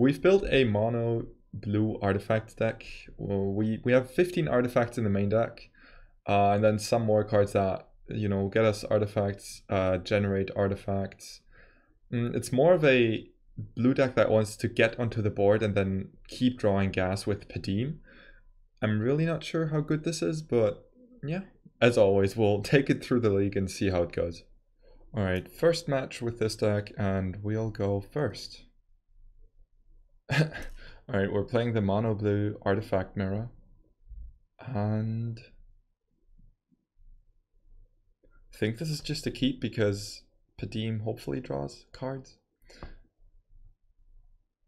We've built a mono blue artifact deck. We have 15 artifacts in the main deck, and then some more cards that, you know, get us artifacts, generate artifacts. It's more of a blue deck that wants to get onto the board and then keep drawing gas with Padeem. I'm really not sure how good this is, but yeah, as always, we'll take it through the league and see how it goes. All right, first match with this deck, and we'll go first. All right, we're playing the mono blue artifact mirror, and I think this is just a keep because Padeem hopefully draws cards.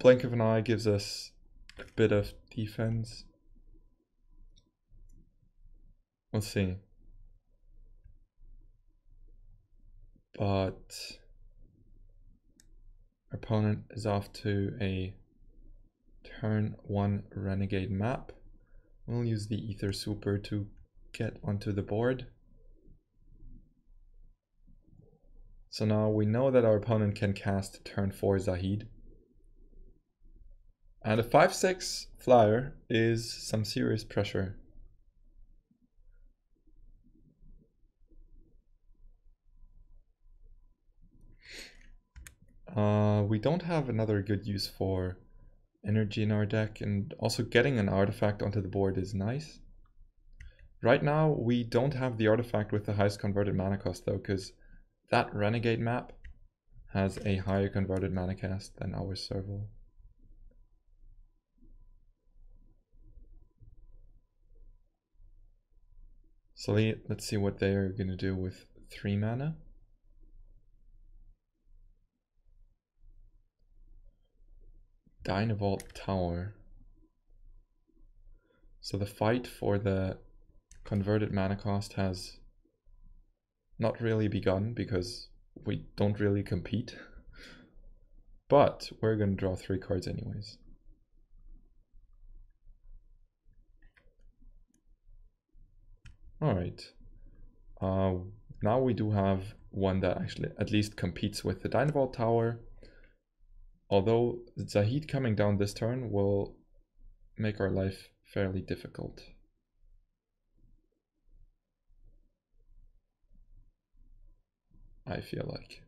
Blink of an Eye gives us a bit of defense. Let's see. But our opponent is off to a turn 1 Renegade Map. We'll use the Aether Super to get onto the board. So now we know that our opponent can cast turn 4 Zahid. And a 5/6 flyer is some serious pressure. We don't have another good use for energy in our deck, and also getting an artifact onto the board is nice. Right now, we don't have the artifact with the highest converted mana cost though, because that Renegade Map has a higher converted mana cost than our Serval. So let's see what they are going to do with 3 mana. Dynavolt Tower. So the fight for the converted mana cost has not really begun because we don't really compete. But we're going to draw 3 cards anyways. All right, now we do have one that actually at least competes with the Dynavolt Tower. Although Zahid coming down this turn will make our life fairly difficult. I feel like.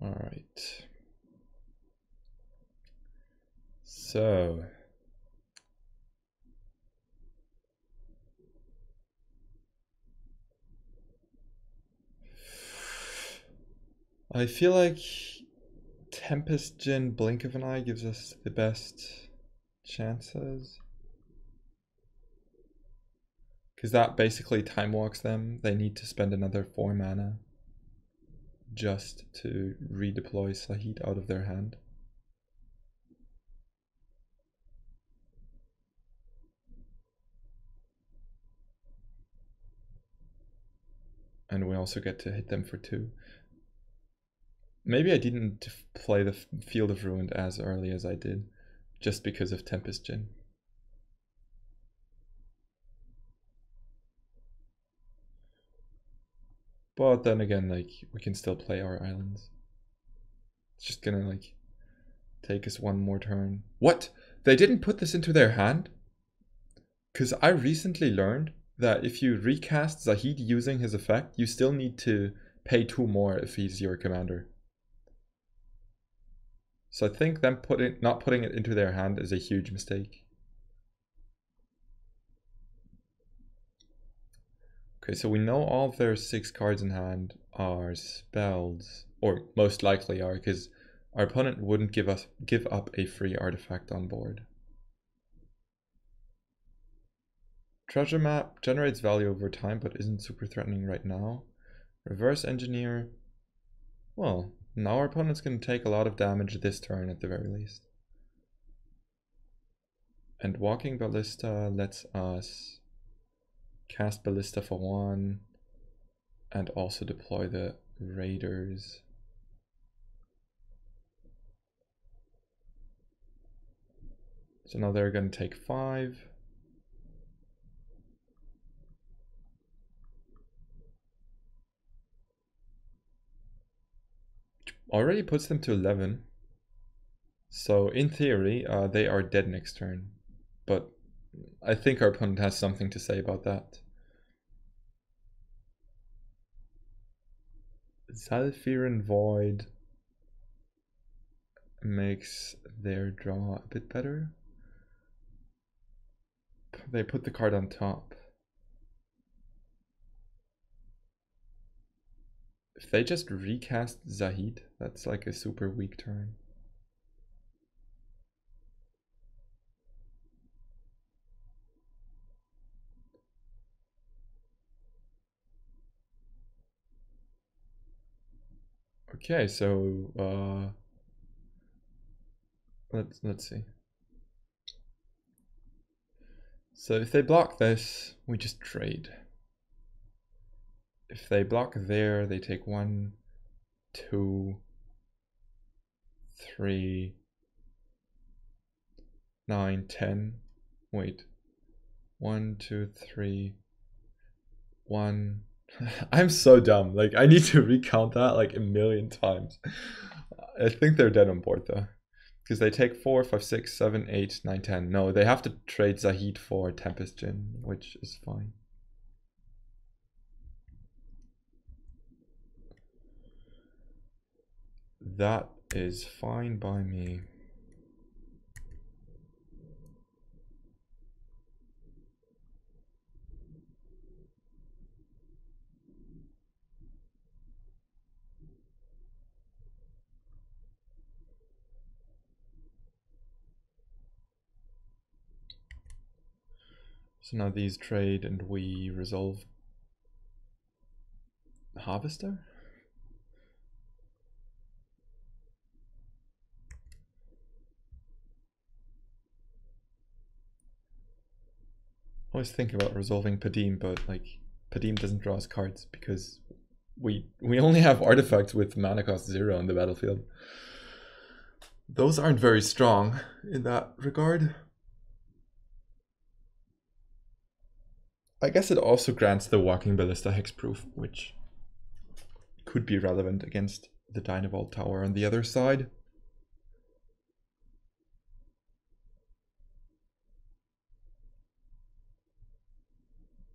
All right. So. I feel like Tempest Djinn Blink of an Eye gives us the best chances. Because that basically time walks them. They need to spend another 4 mana just to redeploy Zahid out of their hand. And we also get to hit them for 2. Maybe I didn't play the Field of Ruined as early as I did, just because of Tempest Djinn. But then again, like, we can still play our islands. It's just gonna, like, take us one more turn. What? They didn't put this into their hand? Because I recently learned that if you recast Zahid using his effect, you still need to pay 2 more if he's your commander. So I think them not putting it into their hand is a huge mistake. Okay, so we know all of their 6 cards in hand are spells, or most likely are, because our opponent wouldn't give up a free artifact on board. Treasure Map generates value over time, but isn't super threatening right now. Reverse Engineer. Well, now our opponent's going to take a lot of damage this turn at the very least. And Walking Ballista lets us cast Ballista for 1 and also deploy the Raiders. So now they're going to take 5. Already puts them to 11. So in theory, they are dead next turn, but I think our opponent has something to say about that. Zalfiran Void makes their draw a bit better. They put the card on top. If they just recast Zahid, that's like a super weak turn. Okay, so let's see. So if they block this, we just trade. If they block there, they take 1, 2, 3, 9, 10. Wait. 1, 2, 3, 1. I'm so dumb. Like, I need to recount that like a million times. I think they're dead on board though, because they take 4, 5, 6, 7, 8, 9, 10. No, they have to trade Zahid for Tempest Djinn, which is fine. That is fine by me. So now these trade and we resolve Harvester? I always think about resolving Padeem, but like Padeem doesn't draw his cards because we only have artifacts with mana cost 0 on the battlefield. Those aren't very strong in that regard. I guess it also grants the Walking Ballista hexproof, which could be relevant against the Dynavolt Tower on the other side.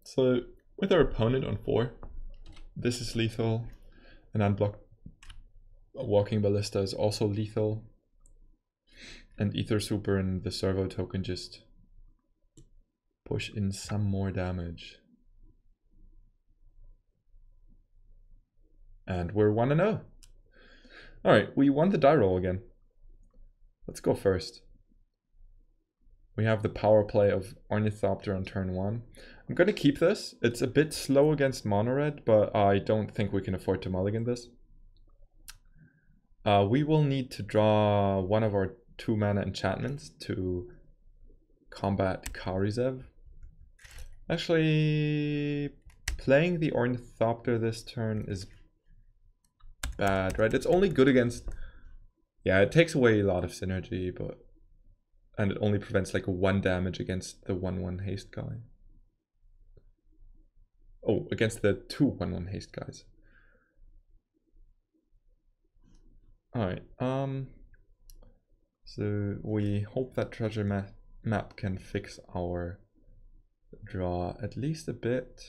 So with our opponent on 4, this is lethal. An unblocked Walking Ballista is also lethal. And Aether Super and the Servo token just push in some more damage. And we're 1-0. Alright, we won the die roll again. Let's go first. We have the power play of Ornithopter on turn 1. I'm going to keep this. It's a bit slow against mono-red, but I don't think we can afford to mulligan this. We will need to draw one of our 2-mana enchantments to combat Karizev. Actually, playing the Ornithopter this turn is bad, right? It's only good against... Yeah, it takes away a lot of synergy, but... And it only prevents like 1 damage against the 1-1 haste guy. Oh, against the 2-1-1 haste guys. Alright, so we hope that Treasure Map can fix our draw at least a bit.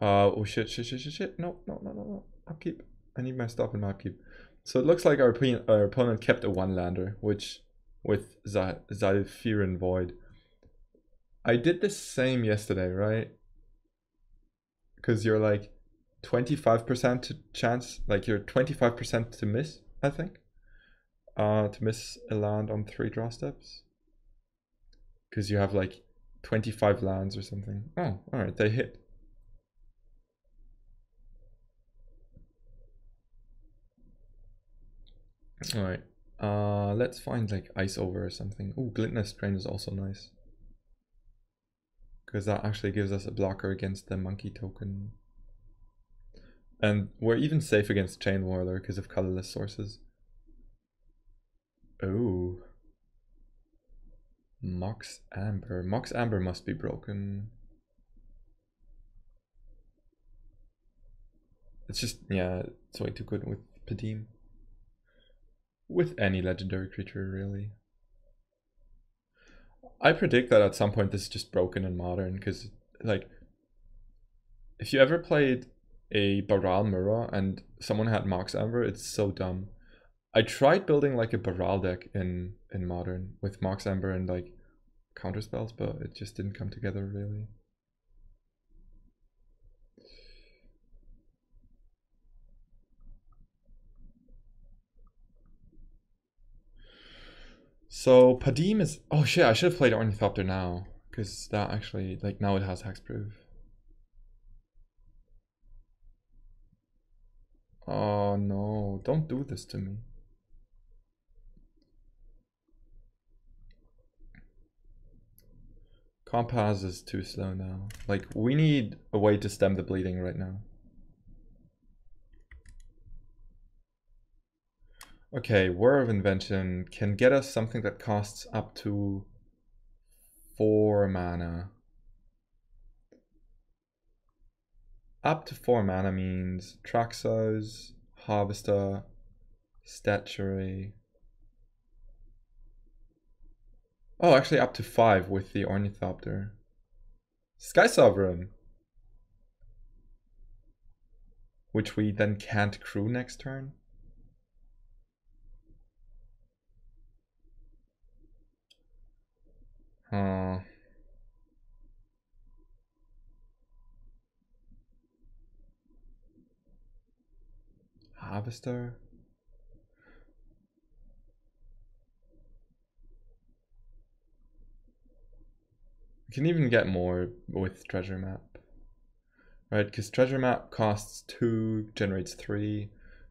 Oh shit, no, upkeep. I need my stop and my upkeep. So it looks like our opponent kept a 1-lander, which with Zalfiran Void. I did the same yesterday, right? Because you're like 25% to chance, like you're 25% to miss, I think. To miss a land on 3 draw steps. Because you have like 25 lands or something. Oh, alright, they hit. Alright, let's find like Ice Over or something. Ooh, Glintner's Train is also nice. Because that actually gives us a blocker against the monkey token. And we're even safe against Chain Whirler because of colorless sources. Oh. Mox Amber. Mox Amber must be broken. It's just, yeah, it's way too good with Padeem. with any legendary creature, really. I predict that at some point this is just broken in Modern, because, like, if you ever played a Baral Mirror and someone had Mox Amber, it's so dumb. I tried building, like, a Baral deck in Modern with Mox Amber and, like, counterspells, but it just didn't come together, really. So Padeem is, oh shit, I should have played Ornithopter now, because that actually, like, now it has hexproof. Oh no, don't do this to me. Compass is too slow now. Like, we need a way to stem the bleeding right now. Okay, War of Invention can get us something that costs up to 4 mana. Up to 4 mana means Traxos, Harvester, Statuary. Oh, actually up to 5 with the Ornithopter. Sky Sovereign! Which we then can't crew next turn. Harvester. You can even get more with Treasure Map, right? Because Treasure Map costs 2, generates 3,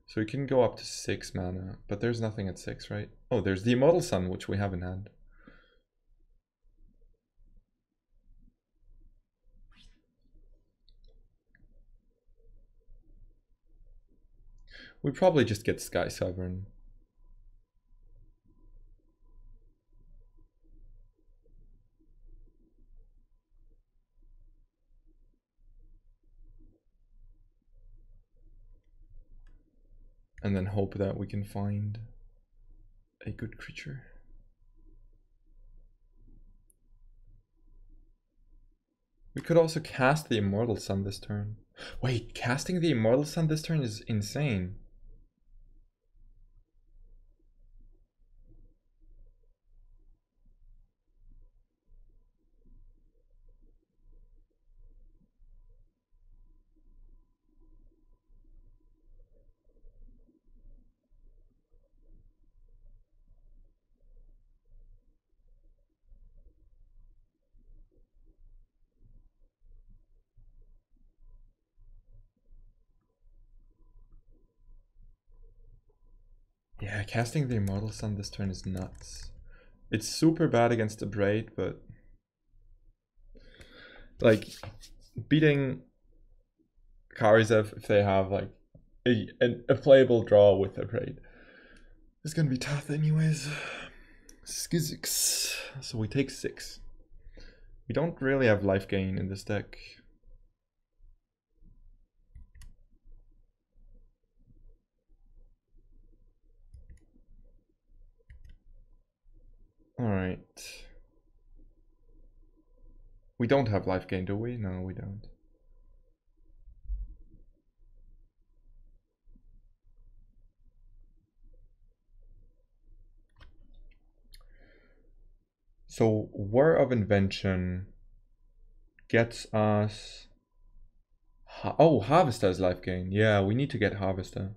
so we can go up to 6 mana. But there's nothing at 6, right? Oh, there's the Immortal Sun, which we haven't had. We probably just get Sky Sovereign. And then hope that we can find a good creature. We could also cast the Immortal Sun this turn. Wait, casting the Immortal Sun this turn is insane. Yeah, casting the Immortal Sun this turn is nuts. It's super bad against the Braid, but... like, beating Karizev if they have, like, a playable draw with a Braid is gonna be tough anyways. Skizix. So we take 6. We don't really have life gain in this deck. Alright. We don't have life gain, do we? No, we don't. So, War of Invention gets us... oh, Harvester's life gain. Yeah, we need to get Harvester.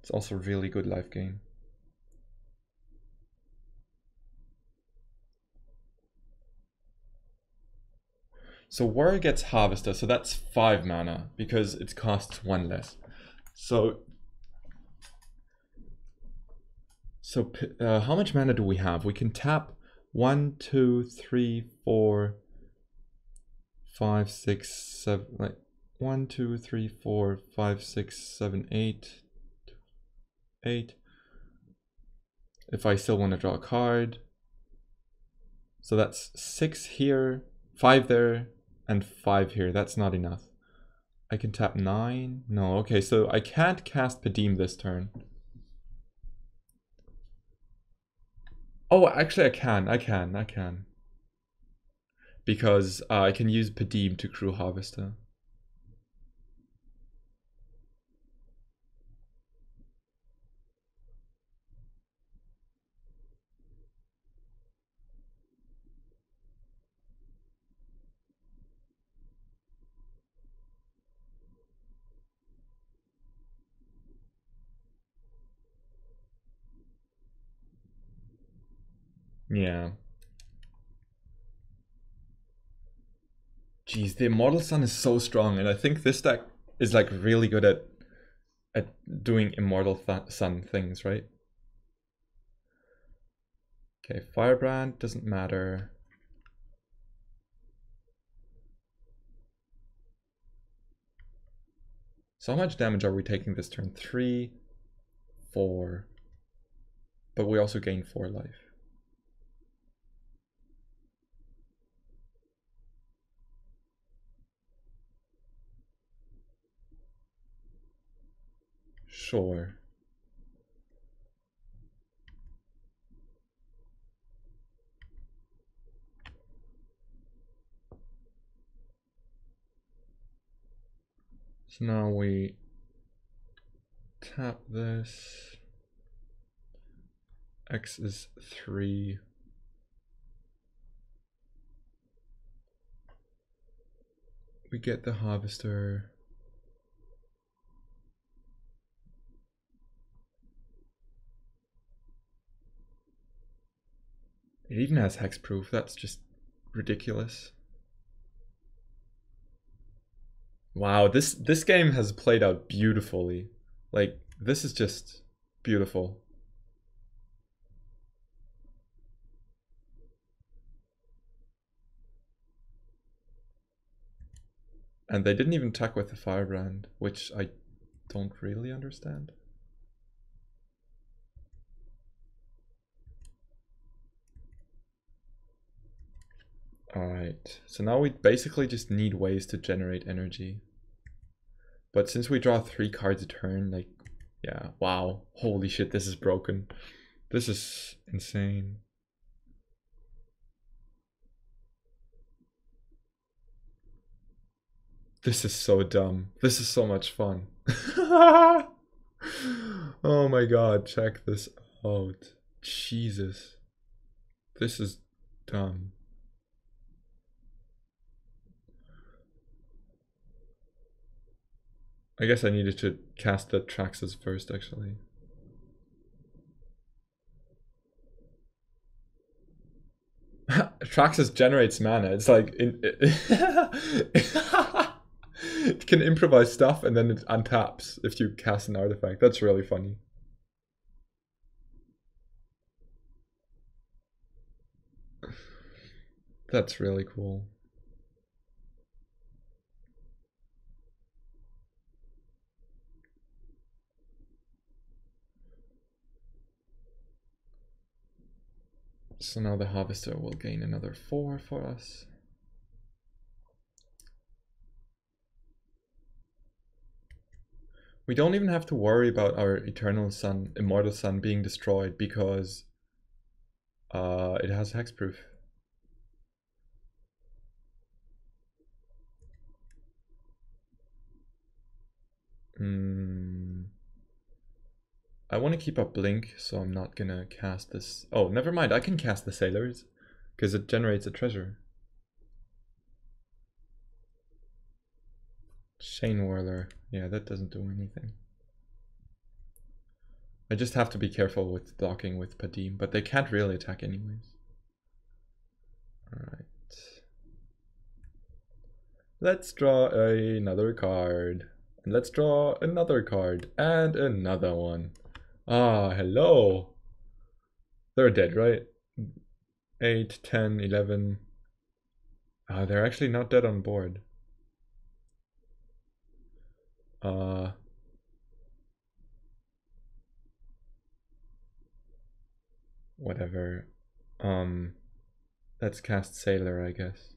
It's also really good life gain. So Warrior gets Harvester, so that's 5 mana, because it costs 1 less. So how much mana do we have? We can tap 1, 2, 3, 4, 5, 6, 7, like 1, 2, 3, 4, 5, 6, 7, 8. If I still want to draw a card. So that's 6 here, 5 there, and 5 here. That's not enough. I can tap 9. No, okay, so I can't cast Padeem this turn. Oh, actually I can. Because I can use Padeem to crew Harvester. Yeah. Jeez, the Immortal Sun is so strong, and I think this deck is like really good at doing Immortal Sun things, right? Okay, Firebrand doesn't matter. So how much damage are we taking this turn? 3, 4, but we also gain 4 life. Sure. So now we tap this. X is 3. We get the Harvester. It even has hexproof, that's just ridiculous. Wow, this game has played out beautifully. Like, this is just beautiful. And they didn't even tuck with the Firebrand, which I don't really understand. Alright, so now we basically just need ways to generate energy. But since we draw 3 cards a turn, like, yeah, wow, holy shit, this is broken. This is insane. This is so dumb. This is so much fun. Oh my god, check this out. Jesus. This is dumb. I guess I needed to cast the Traxos first, actually. Traxos generates mana. It's like... it can improvise stuff and then it untaps if you cast an artifact. That's really funny. That's really cool. So now the Harvester will gain another 4 for us. We don't even have to worry about our Eternal Sun, Immortal Sun being destroyed because it has hexproof. I want to keep up Blink, so I'm not gonna cast this. Oh, never mind, I can cast the Sailors, because it generates a treasure. Shane Whirler. Yeah, that doesn't do anything. I just have to be careful with docking with Padeem, but they can't really attack anyways. Alright. Let's draw another card. And let's draw another card, and another one. Ah, hello. They're dead, right? 8, 10, 11. Ah, they're actually not dead on board. Whatever. Let's cast Sailor, I guess.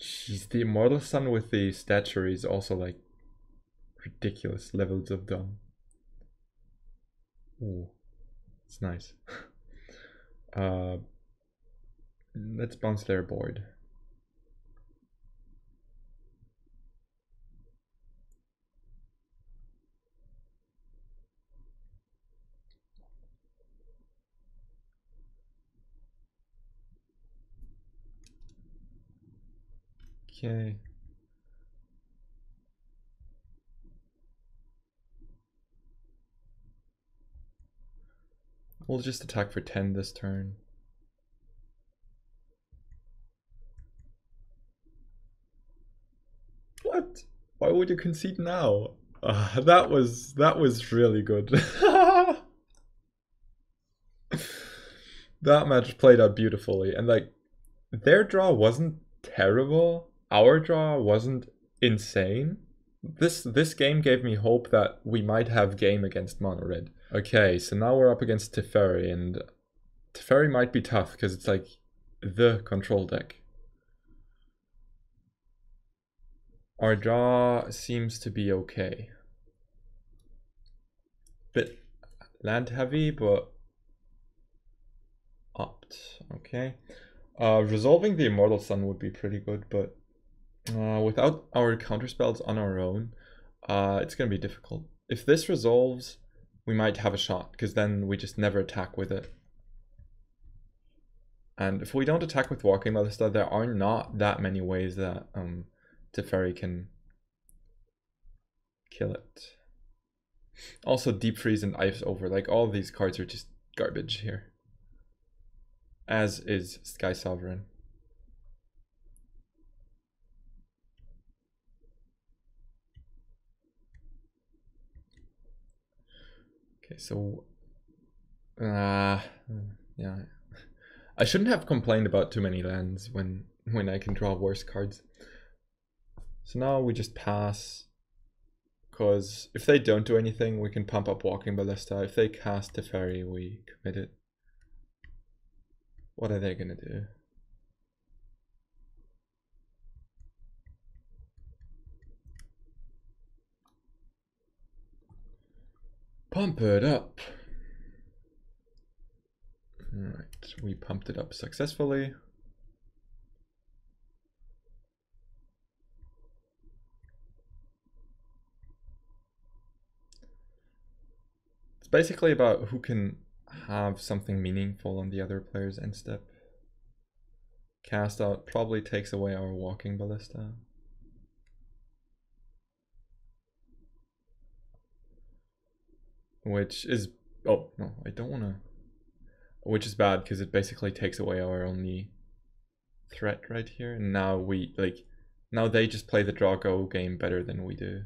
Jeez, the Immortal Sun with the Statuary is also like... ridiculous levels of dumb. Ooh. It's nice. Let's bounce their board. Okay. We'll just attack for 10 this turn. What? Why would you concede now? That was really good. That match played out beautifully, and like their draw wasn't terrible. Our draw wasn't insane. This game gave me hope that we might have game against mono red. Okay, so now we're up against Teferi, and Teferi might be tough because it's like the control deck. Our draw seems to be okay. Bit land heavy, but opt. Okay. Resolving the Immortal Sun would be pretty good, but without our counterspells on our own, it's going to be difficult. If this resolves, we might have a shot, because then we just never attack with it. And if we don't attack with Walking Ballista, there are not that many ways that Teferi can kill it. Also Deep Freeze and Ice Over, like all these cards are just garbage here. As is Sky Sovereign. Okay, so yeah, I shouldn't have complained about too many lands when I can draw worse cards. So now we just pass, because if they don't do anything, we can pump up Walking Ballista. If they cast Teferi, we commit it. What are they gonna do? Pump it up. All right, we pumped it up successfully. It's basically about who can have something meaningful on the other player's end step. Cast out probably takes away our Walking Ballista. Which is, oh no, I don't wanna, which is bad because it basically takes away our only threat right here. And now we, like, now they just play the draw go game better than we do.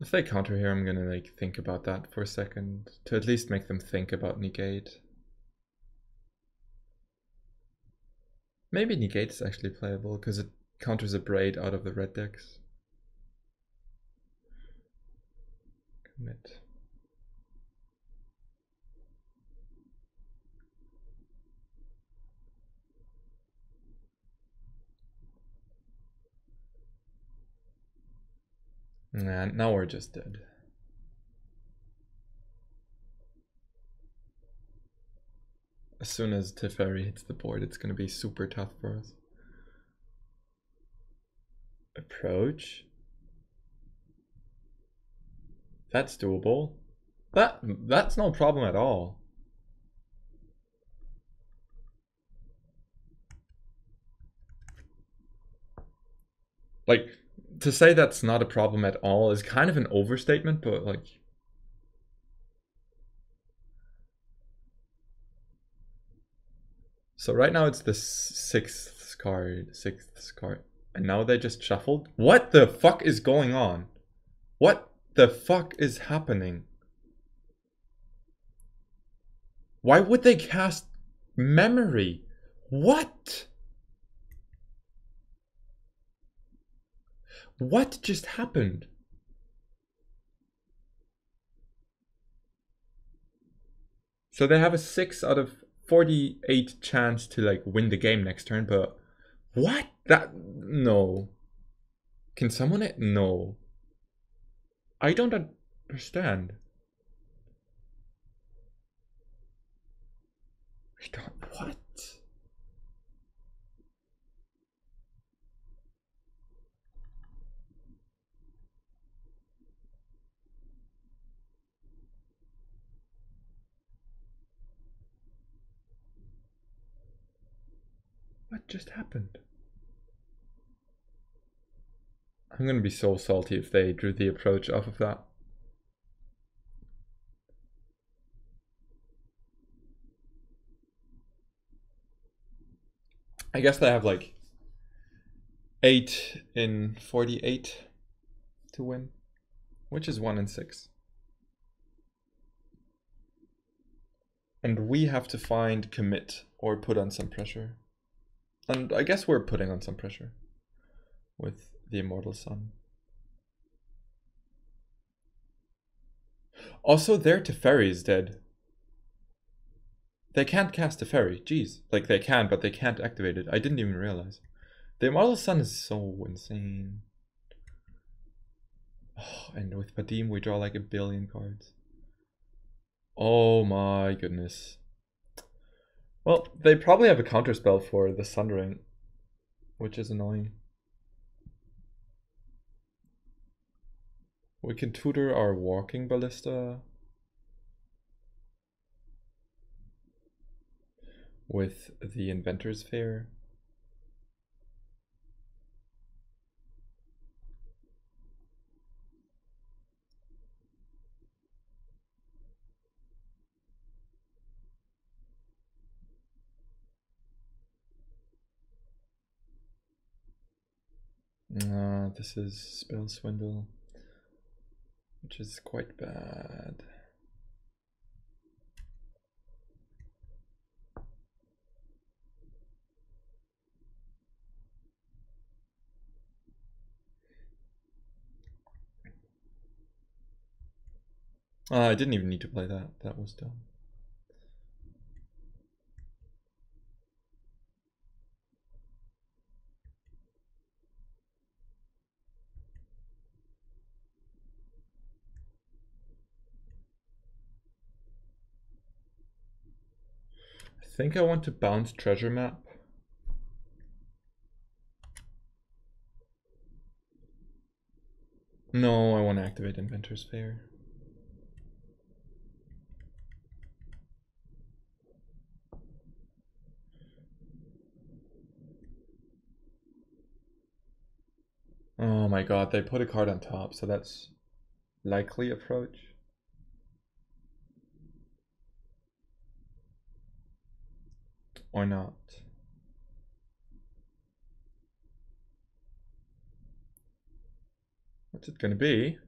If they counter here, I'm gonna like think about that for a second to at least make them think about Negate. Maybe Negate is actually playable because it counters a Braid out of the red decks. Commit. Nah, now we're just dead. As soon as Teferi hits the board, it's going to be super tough for us. Approach. That's doable. That's no problem at all. Like, to say that's not a problem at all is kind of an overstatement, but like... So right now it's the sixth card, and now they just shuffled? What the fuck is going on? What the fuck is happening? Why would they cast Memory? What? What just happened? So they have a 6 out of 48 chance to like win the game next turn, but what? That, no. Can someone, no. I don't understand. I don't, what? What just happened? I'm going to be so salty if they drew the approach off of that. I guess they have like 8 in 48 to win, which is 1 in 6. And we have to find commit or put on some pressure. And I guess we're putting on some pressure with the Immortal Sun. Also, their Teferi is dead. They can't cast Teferi. Jeez. Like, they can, but they can't activate it. I didn't even realize. The Immortal Sun is so insane. Oh, and with Padeem, we draw like a billion cards. Oh my goodness. Well, they probably have a counterspell for the Sundering, which is annoying. We can tutor our Walking Ballista with the Inventor's Fair. This is Spell Swindle, which is quite bad. I didn't even need to play that. That was dumb. I think I want to bounce Treasure Map. No, I want to activate Inventor's Fair. Oh my god, they put a card on top, so that's likely approach. Or not. What's it gonna be?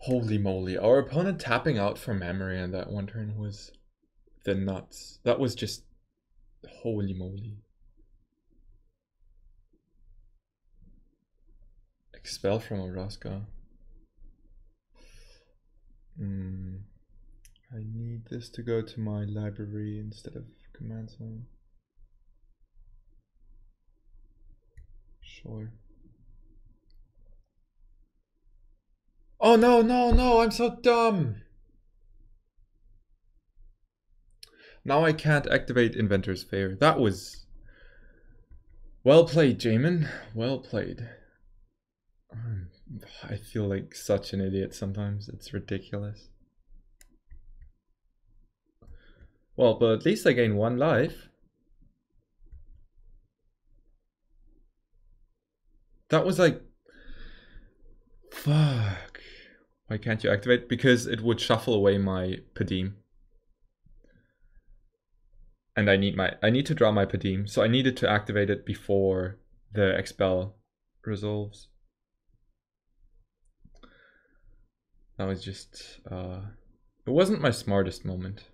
Holy moly, our opponent tapping out for memory on that one turn was the nuts. That was just holy moly. Expel from Oraska. I need this to go to my library instead of command zone. Sure. Oh no, no, no, I'm so dumb! Now I can't activate Inventor's Fair. That was... well played, Jamin. Well played. I feel like such an idiot sometimes. It's ridiculous. Well, but at least I gain one life. That was like... fuck. Why can't you activate? Because it would shuffle away my Padeem. And I need to draw my Padeem, so I needed to activate it before the expel resolves. That was just... it wasn't my smartest moment.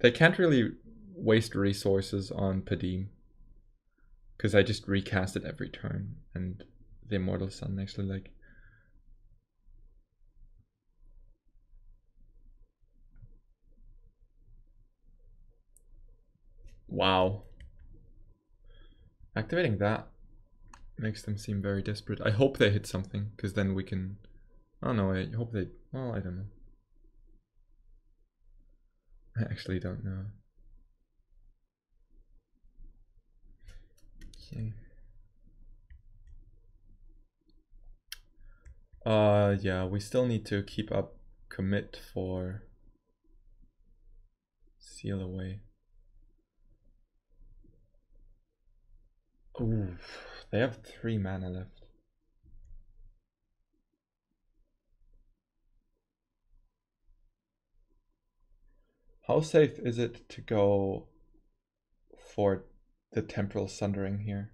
They can't really waste resources on Padeem, because I just recast it every turn, and the Immortal Sun actually, like, wow. Activating that makes them seem very desperate. I hope they hit something, because then we can... Oh no, I hope they... Well, I don't know. I actually don't know. Okay. Yeah, we still need to keep up commit for Seal Away. Ooh, they have 3 mana left. How safe is it to go for the Temporal Sundering here?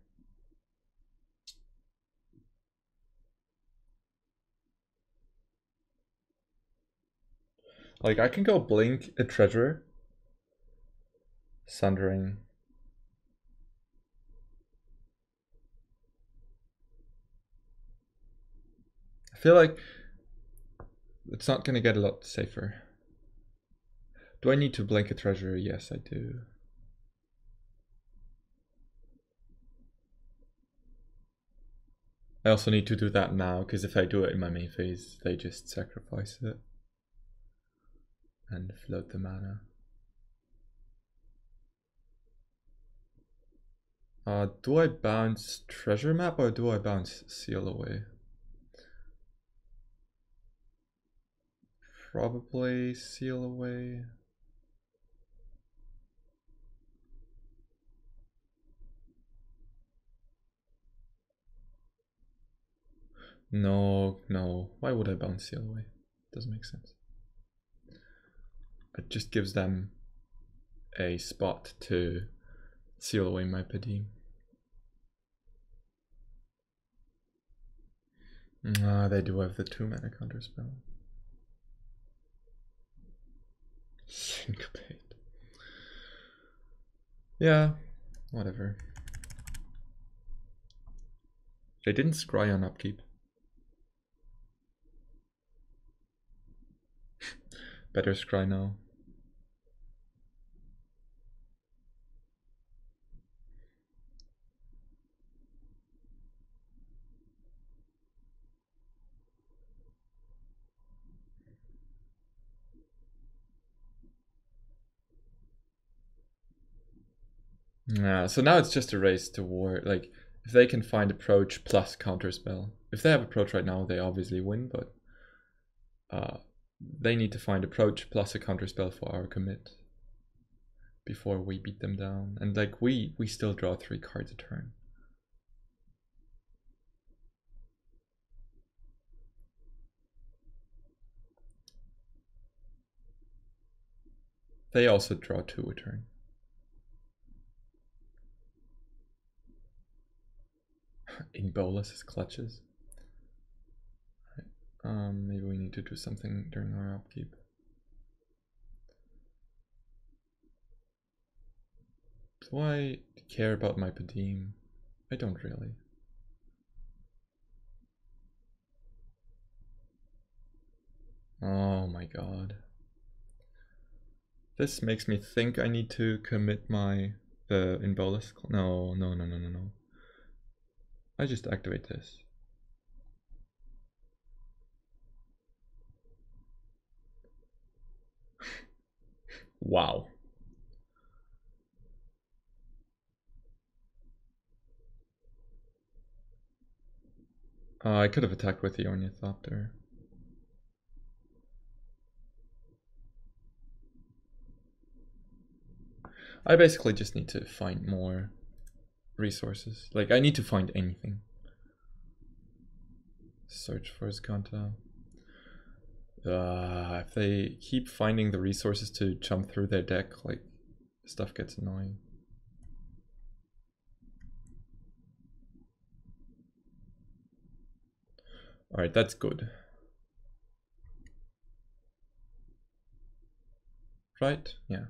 Like, I can go blink a treasurer, Sundering. I feel like it's not going to get a lot safer. Do I need to blink a treasury? Yes, I do. I also need to do that now, because if I do it in my main phase, they just sacrifice it and float the mana. Do I bounce Treasure Map or do I bounce Seal Away? Probably Seal Away. No. Why would I bounce Seal Away? Doesn't make sense. It just gives them a spot to seal away my Padeem. Ah, they do have the 2 mana counter spell. Syncopate. Yeah, whatever. They didn't scry on upkeep. Better scry now. Yeah, so now it's just a race to war. Like, if they can find approach plus counterspell. If they have approach right now, they obviously win, but they need to find approach plus a counterspell for our commit before we beat them down. And like we still draw 3 cards a turn. They also draw 2 a turn. In Bolas's clutches. Right. Maybe we need to do something during our upkeep. Do I care about my Padeem? I don't really. Oh my god. This makes me think I need to commit the In Bolas. No. I just activate this. Wow. I could have attacked with the Ornithopter. I basically just need to find more resources. Like, I need to find anything. Search for his counter. If they keep finding the resources to jump through their deck, like, stuff gets annoying. Alright, that's good. Right? Yeah.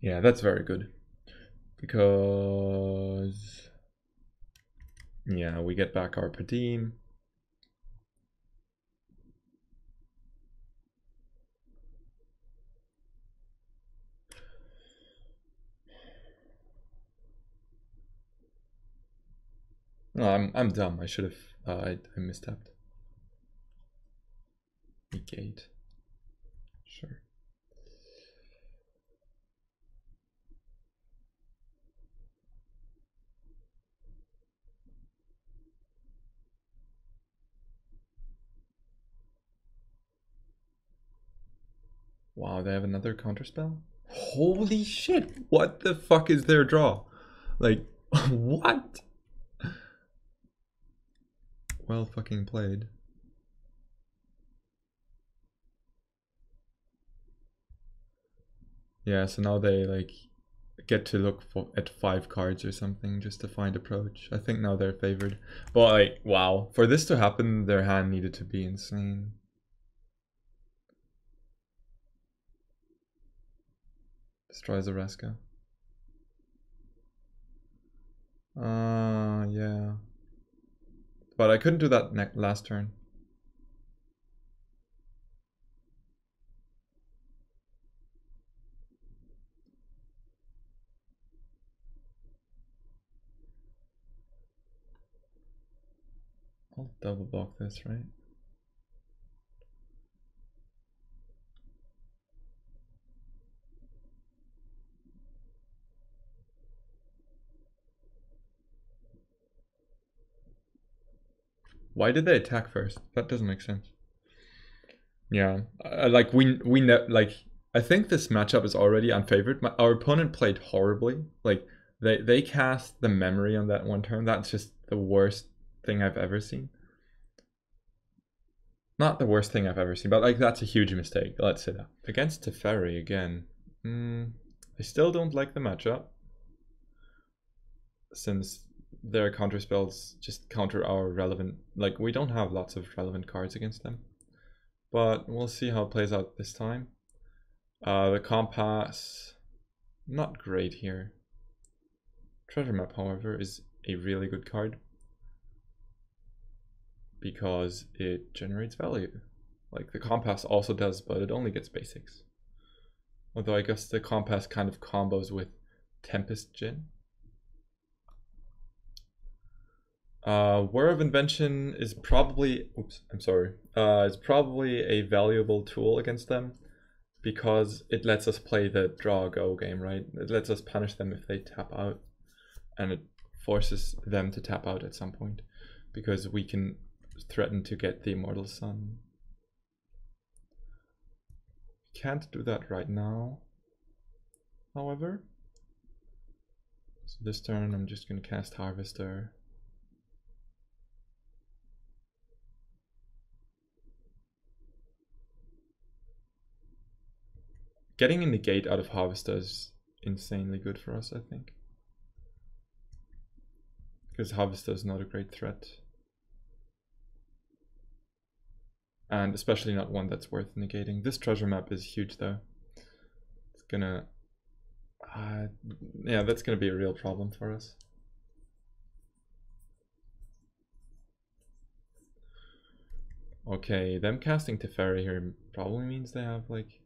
Yeah, that's very good. Because... yeah, we get back our Padeem. No, I'm dumb. I should have I mistapped. Negate. Sure. Wow, they have another counterspell? Holy shit! What the fuck is their draw? Like, what? Well fucking played. Yeah, so now they like get to look for at 5 cards or something just to find Approach. I think now they're favored. But like, wow, for this to happen, their hand needed to be insane. Destroy Zaraska. Yeah. But I couldn't do that last turn. I'll double block this, right? Why did they attack first? That doesn't make sense. Yeah, like I think this matchup is already unfavored. Our opponent played horribly. Like they cast the Memory on that one turn. That's just the worst thing I've ever seen. Not the worst thing I've ever seen, but like that's a huge mistake. Let's say that. Against Teferi again. I still don't like the matchup since their counter spells just counter our relevant, like we don't have lots of relevant cards against them, but we'll see how it plays out this time. The Compass, not great here. Treasure Map, however, is a really good card because it generates value. Like the Compass also does, but it only gets basics. Although I guess the Compass kind of combos with Tempest Djinn. War of Invention is probably, oops, I'm sorry, is probably a valuable tool against them because it lets us play the draw-go game, right? It lets us punish them if they tap out, and it forces them to tap out at some point because we can threaten to get the Immortal Sun. Can't do that right now, however. So this turn I'm just going to cast Harvester. Getting in the Negate out of Harvester is insanely good for us, I think. Because Harvester is not a great threat. And especially not one that's worth negating. This Treasure Map is huge though. It's gonna... yeah, that's gonna be a real problem for us. Okay, them casting Teferi here probably means they have like...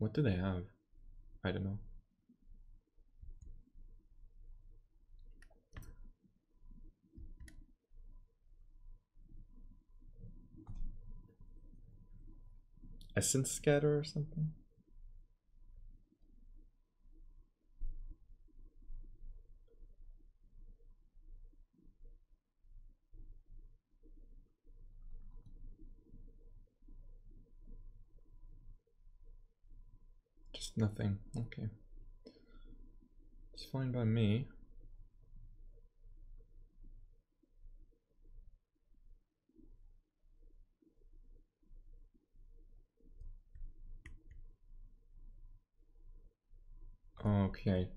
what do they have? I don't know. Essence Scatter or something? Nothing. Okay. It's fine by me. Okay.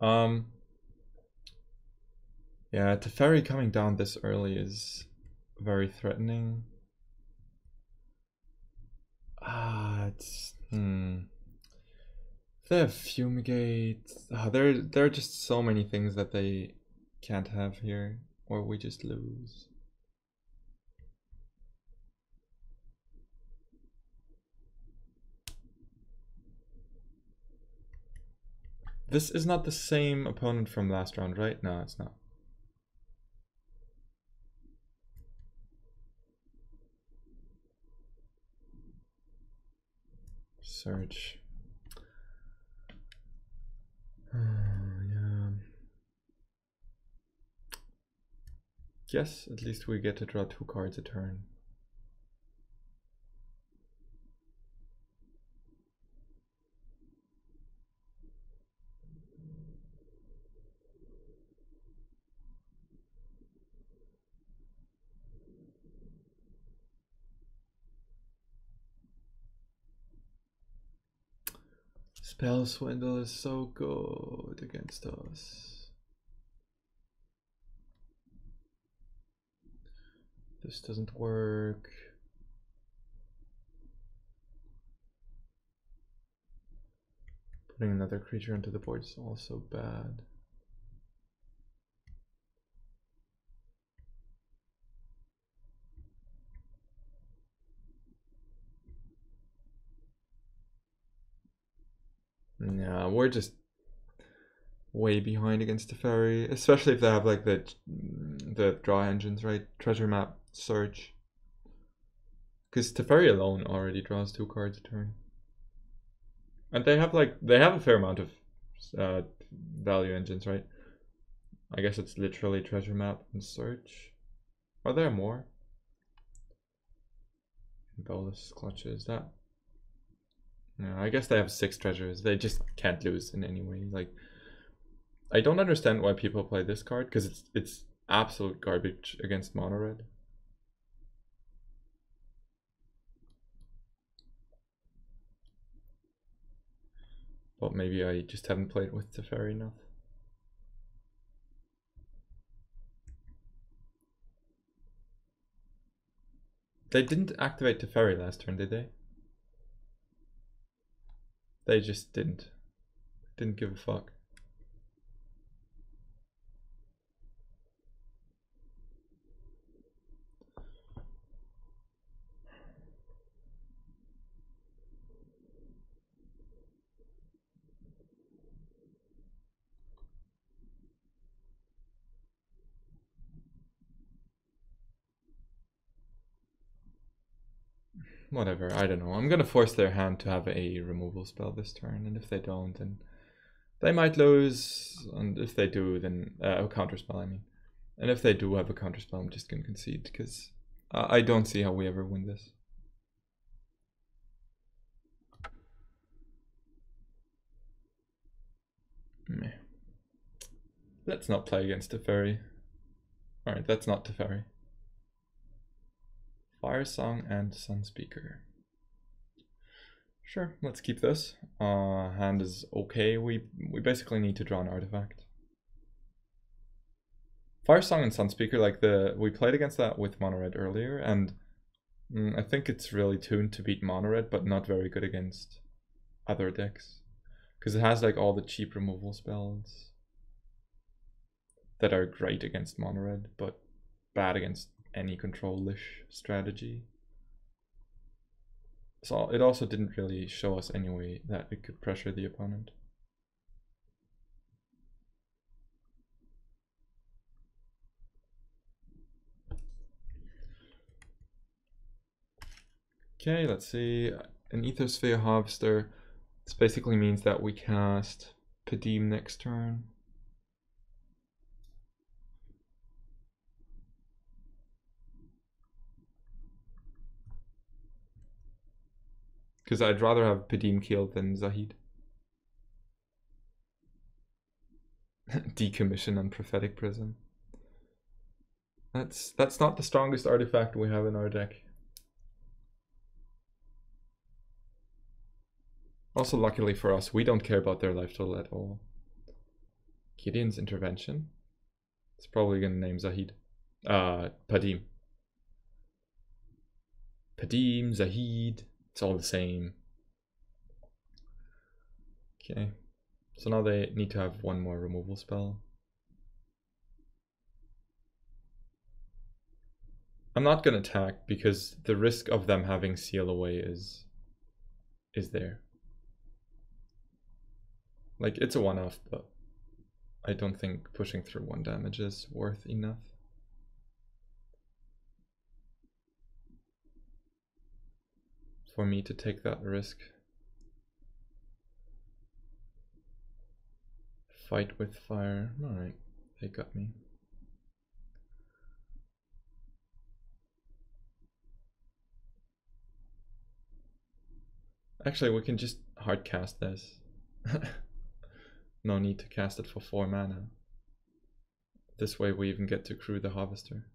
Yeah, Teferi coming down this early is very threatening. It's They have Fumigate. Oh, there are just so many things that they can't have here, or we just lose. This is not the same opponent from last round, right? No, it's not. Search. Oh, yeah. Yes, at least we get to draw 2 cards a turn. Spell Swindle is so good against us. This doesn't work. Putting another creature onto the board is also bad. Nah, we're just way behind against Teferi, especially if they have like the draw engines, right? Treasure Map, Search. Because Teferi alone already draws 2 cards a turn, and they have like a fair amount of value engines, right? I guess it's literally Treasure Map and Search. Are there more? Ballast Clutches, that. No, I guess they have 6 treasures. They just can't lose in any way. Like, I don't understand why people play this card, because it's absolute garbage against mono red. But maybe I just haven't played with Teferi enough. They didn't activate Teferi last turn, did they? They just didn't give a fuck. Whatever, I don't know. I'm gonna force their hand to have a removal spell this turn, and if they don't, then they might lose, and if they do, then a counterspell, I mean. And if they do have a counterspell, I'm just gonna concede, because I don't see how we ever win this. Meh. Let's not play against Teferi. Alright, that's not Teferi. Firesong and Sunspeaker. Sure, let's keep this. Hand is okay. We basically need to draw an artifact. Firesong and Sunspeaker, like we played against that with mono red earlier, and I think it's really tuned to beat mono red, but not very good against other decks, because it has like all the cheap removal spells that are great against mono red, but bad against any control-ish strategy. So it also didn't really show us anyway that it could pressure the opponent. Okay, let's see. An Aether Super Harvester. This basically means that we cast Padeem next turn. Because I'd rather have Padeem killed than Zahid. Decommission on Prophetic Prism. That's not the strongest artifact we have in our deck. Also, luckily for us, we don't care about their life total at all. Gideon's Intervention. It's probably gonna name Zahid. Padeem. Padeem, Zahid. It's all the same. Okay, so now they need to have one more removal spell. I'm not going to attack because the risk of them having Seal Away is there. Like, it's a one-off, but I don't think pushing through one damage is worth enough. For me to take that risk. Fight with fire. Alright, they got me. Actually, we can just hard cast this. No need to cast it for 4 mana. This way we even get to crew the Harvester.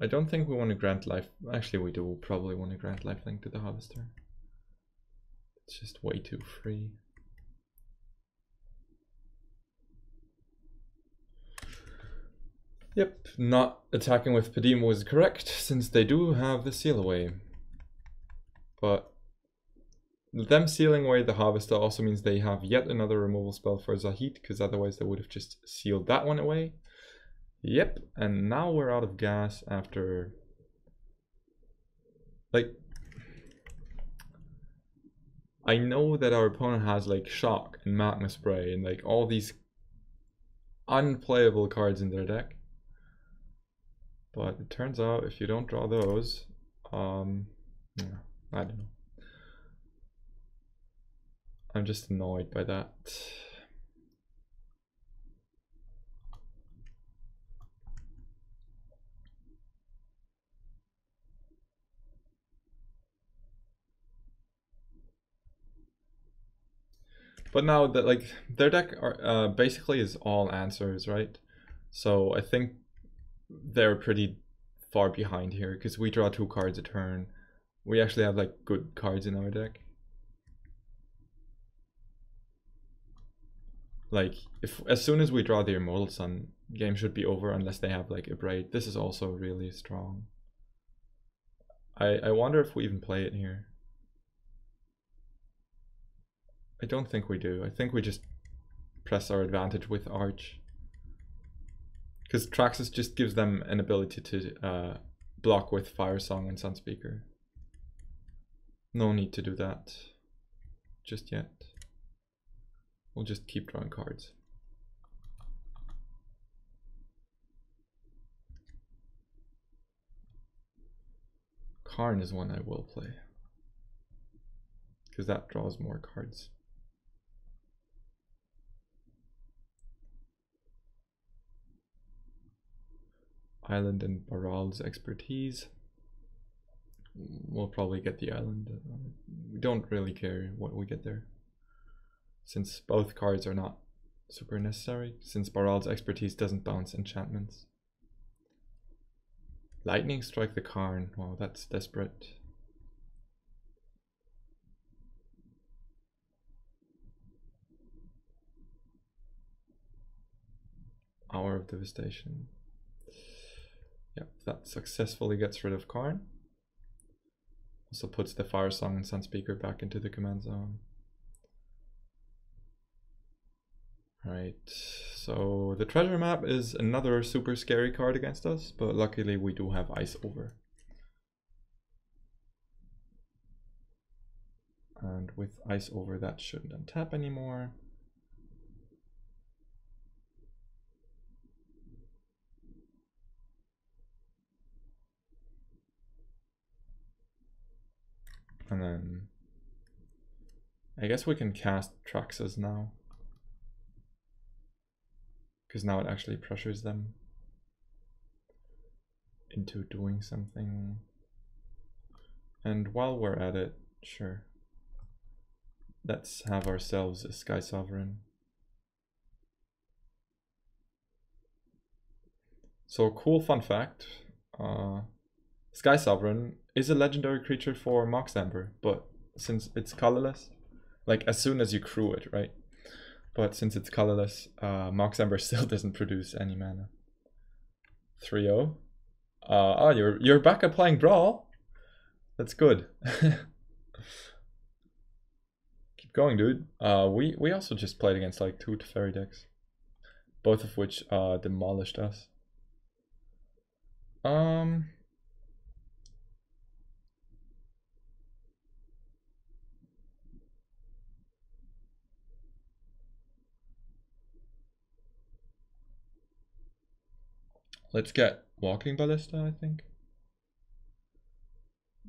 I don't think we want to grant life. Actually, we do probably want to grant lifelink to the Harvester. It's just way too free. Yep, not attacking with Padeem was correct, since they do have the Seal Away. But them sealing away the Harvester also means they have yet another removal spell for Zahid, because otherwise they would have just sealed that one away. Yep, and now we're out of gas after... Like... I know that our opponent has like Shock and Magma Spray and like all these unplayable cards in their deck. But it turns out if you don't draw those... yeah, I don't know. I'm just annoyed by that. But now that like their deck are, basically is all answers, right? So I think they're pretty far behind here because we draw 2 cards a turn. We actually have like good cards in our deck. Like, as soon as we draw the Immortal Sun, game should be over unless they have like a Braid. This is also really strong. I wonder if we even play it here. I don't think we do. I think we just press our advantage with Arch. Because Traxos just gives them an ability to block with Firesong and Sunspeaker. No need to do that just yet. We'll just keep drawing cards. Karn is one I will play, because that draws more cards. Island and Baral's Expertise. We'll probably get the island. We don't really care what we get there, since both cards are not super necessary, since Baral's Expertise doesn't bounce enchantments. Lightning Strike the Karn, wow, that's desperate. Hour of Devastation. Yep, that successfully gets rid of Karn. Also puts the Firesong and Sunspeaker back into the command zone. Right, so the Treasure Map is another super scary card against us, but luckily we do have Ice Over. And with Ice Over, that shouldn't untap anymore. And then... I guess we can cast Traxos now, because now it actually pressures them into doing something. And while we're at it, sure, let's have ourselves a Sky Sovereign. So cool fun fact, Sky Sovereign is a legendary creature for Mox Amber, but since it's colorless, like as soon as you crew it, right? But since it's colorless, Mox Amber still doesn't produce any mana. 3-0. Oh, you're back applying Brawl? That's good. keep going, dude. We also just played against like 2 Teferi decks, both of which demolished us. Let's get Walking Ballista, I think.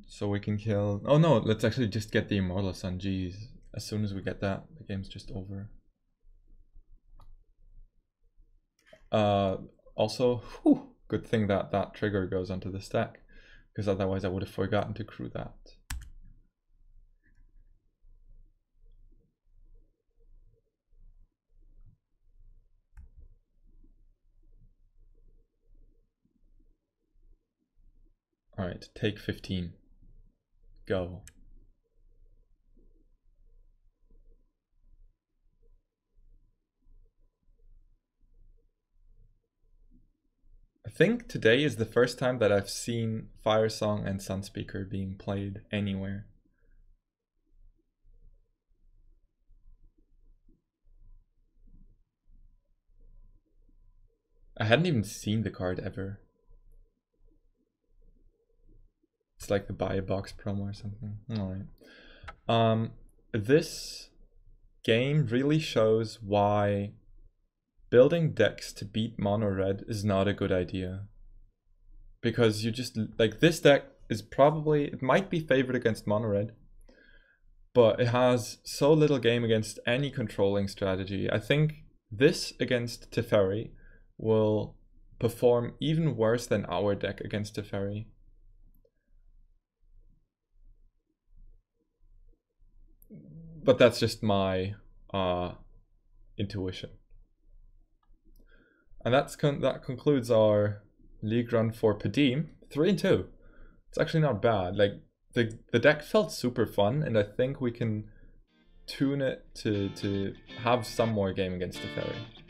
So we can kill... Oh no, let's actually just get the Immortal Sun, jeez. As soon as we get that, the game's just over. Also, whew, good thing that that trigger goes onto the stack, because otherwise I would have forgotten to crew that. Alright, take 15. Go. I think today is the first time that I've seen Firesong and Sunspeaker being played anywhere. I hadn't even seen the card ever. It's like the buy a box promo or something. Alright. This game really shows why building decks to beat mono red is not a good idea. Because you just, like, this deck is probably, it might be favored against mono red, but it has so little game against any controlling strategy. I think this against Teferi will perform even worse than our deck against Teferi. But that's just my intuition. And that's that concludes our league run for Padeem. 3-2. It's actually not bad. Like the deck felt super fun, and I think we can tune it to have some more game against Teferi.